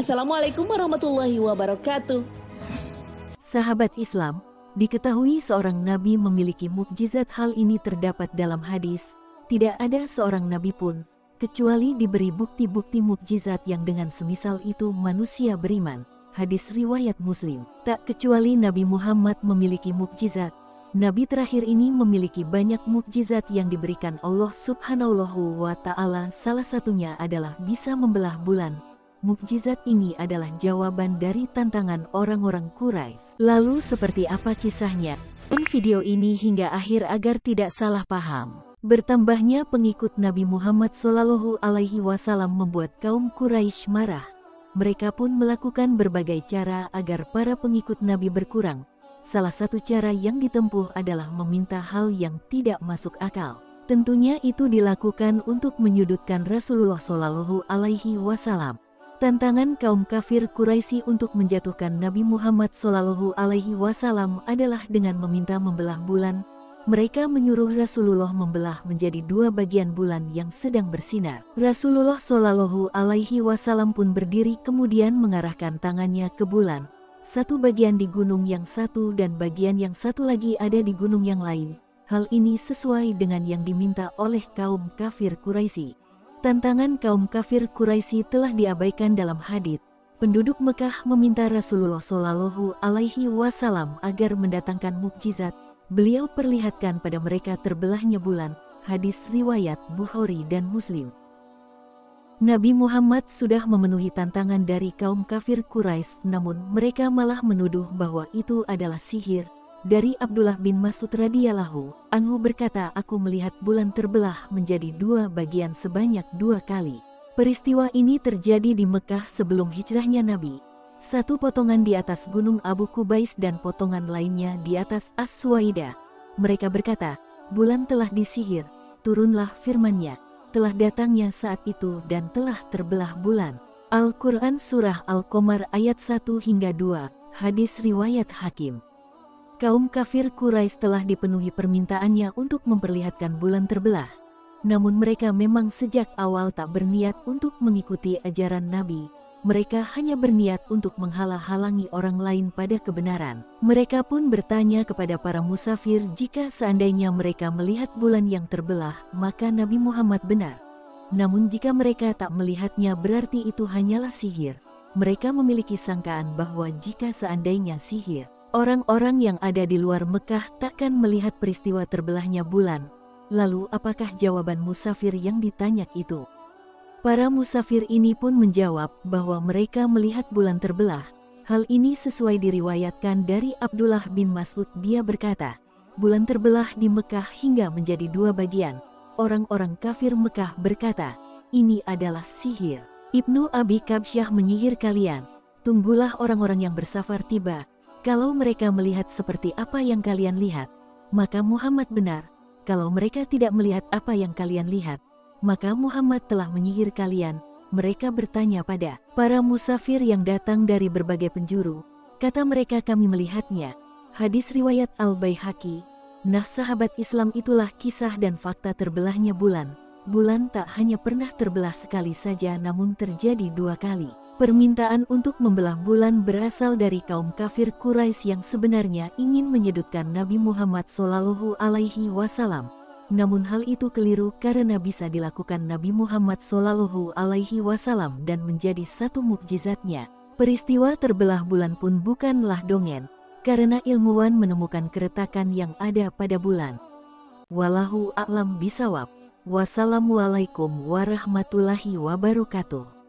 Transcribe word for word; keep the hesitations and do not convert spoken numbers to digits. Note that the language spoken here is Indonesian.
Assalamualaikum warahmatullahi wabarakatuh. Sahabat Islam, diketahui seorang nabi memiliki mukjizat. Hal ini terdapat dalam hadis. Tidak ada seorang nabi pun kecuali diberi bukti-bukti mukjizat yang dengan semisal itu manusia beriman. Hadis riwayat Muslim. Tak kecuali Nabi Muhammad memiliki mukjizat. Nabi terakhir ini memiliki banyak mukjizat yang diberikan Allah Subhanahu wa Ta'ala. Salah satunya adalah bisa membelah bulan. Mukjizat ini adalah jawaban dari tantangan orang-orang Quraisy. Lalu seperti apa kisahnya? Tonton video ini hingga akhir agar tidak salah paham. Bertambahnya pengikut Nabi Muhammad Shallallahu Alaihi Wasallam membuat kaum Quraisy marah. Mereka pun melakukan berbagai cara agar para pengikut Nabi berkurang. Salah satu cara yang ditempuh adalah meminta hal yang tidak masuk akal. Tentunya itu dilakukan untuk menyudutkan Rasulullah Shallallahu Alaihi Wasallam. Tantangan kaum kafir Quraisy untuk menjatuhkan Nabi Muhammad Shallallahu Alaihi Wasallam adalah dengan meminta membelah bulan. Mereka menyuruh Rasulullah membelah menjadi dua bagian bulan yang sedang bersinar. Rasulullah Shallallahu Alaihi Wasallam pun berdiri kemudian mengarahkan tangannya ke bulan. Satu bagian di gunung yang satu dan bagian yang satu lagi ada di gunung yang lain. Hal ini sesuai dengan yang diminta oleh kaum kafir Quraisy. Tantangan kaum kafir Quraisy telah diabaikan dalam hadits. Penduduk Mekah meminta Rasulullah Shallallahu Alaihi Wasallam agar mendatangkan mukjizat. Beliau perlihatkan pada mereka terbelahnya bulan. Hadis riwayat Bukhari dan Muslim. Nabi Muhammad sudah memenuhi tantangan dari kaum kafir Quraisy, namun mereka malah menuduh bahwa itu adalah sihir. Dari Abdullah bin Masud radhiyallahu anhu berkata, aku melihat bulan terbelah menjadi dua bagian sebanyak dua kali. Peristiwa ini terjadi di Mekah sebelum hijrahnya Nabi. Satu potongan di atas gunung Abu Kubais dan potongan lainnya di atas As-Suaidah. Mereka berkata, bulan telah disihir, turunlah firmannya, telah datangnya saat itu dan telah terbelah bulan. Al-Quran Surah Al-Qamar ayat satu hingga dua, hadis riwayat Hakim. Kaum kafir Quraisy telah dipenuhi permintaannya untuk memperlihatkan bulan terbelah. Namun mereka memang sejak awal tak berniat untuk mengikuti ajaran Nabi. Mereka hanya berniat untuk menghalang-halangi orang lain pada kebenaran. Mereka pun bertanya kepada para musafir jika seandainya mereka melihat bulan yang terbelah, maka Nabi Muhammad benar. Namun jika mereka tak melihatnya berarti itu hanyalah sihir. Mereka memiliki sangkaan bahwa jika seandainya sihir, orang-orang yang ada di luar Mekah takkan melihat peristiwa terbelahnya bulan. Lalu apakah jawaban musafir yang ditanya itu? Para musafir ini pun menjawab bahwa mereka melihat bulan terbelah. Hal ini sesuai diriwayatkan dari Abdullah bin Masud. Dia berkata, bulan terbelah di Mekah hingga menjadi dua bagian. Orang-orang kafir Mekah berkata, ini adalah sihir. Ibnu Abi Kabsyah menyihir kalian. Tunggulah orang-orang yang bersafar tiba. Kalau mereka melihat seperti apa yang kalian lihat, maka Muhammad benar. Kalau mereka tidak melihat apa yang kalian lihat, maka Muhammad telah menyihir kalian. Mereka bertanya pada para musafir yang datang dari berbagai penjuru. Kata mereka, kami melihatnya. Hadis riwayat Al-Baihaqi. Nah, sahabat Islam, itulah kisah dan fakta terbelahnya bulan. Bulan tak hanya pernah terbelah sekali saja, namun terjadi dua kali. Permintaan untuk membelah bulan berasal dari kaum kafir Quraisy yang sebenarnya ingin menyudutkan Nabi Muhammad Shallallahu Alaihi Wasallam. Namun hal itu keliru karena bisa dilakukan Nabi Muhammad Shallallahu Alaihi Wasallam dan menjadi satu mukjizatnya. Peristiwa terbelah bulan pun bukanlah dongeng, karena ilmuwan menemukan keretakan yang ada pada bulan. Wallahu a'lam bisawab. Wassalamualaikum warahmatullahi wabarakatuh.